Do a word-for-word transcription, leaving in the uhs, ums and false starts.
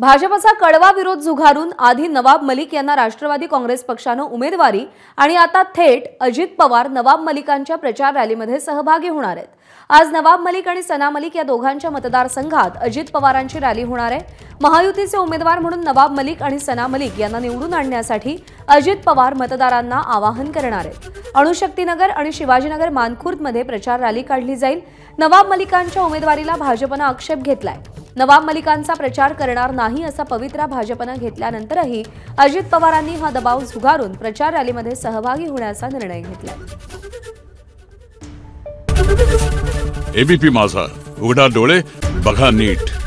भाजपाचा कडवा विरोध झुगारून आधी नवाब मलिक यांना राष्ट्रवादी कांग्रेस पक्षाने उमेदवारी आणि आता थेट अजित पवार नवाब मलिकांच्या प्रचार रॅलीमध्ये सहभागी होणार आहेत। आज नवाब मलिक आणि सना मलिक या दोघांच्या मतदारसंघात अजित पवारांची रॅली होणार आहे। महायुतीचे उमेदवार म्हणून नवाब मलिक आणि सना मलिक यांना निवडून आणण्यासाठी अजित पवार मतदारांना आवाहन करणार आहेत। अणुशक्ति नगर आणि शिवाजीनगर मानखुर्द मध्ये प्रचार रॅली काढली जाईल। नवाब मलिकांच्या उमेदवारीला भाजपने आक्षेप घेतलाय। नवाब मलिकांचा प्रचार करणार नाही असा पवित्रा भाजपने घेतल्यानंतरही अजित पवारांनी हा दबाव झुगारून प्रचार रॅलीमध्ये सहभागी होण्याचा निर्णय घेतला। एबीपी माझा, उघडा डोळे बघा नीट।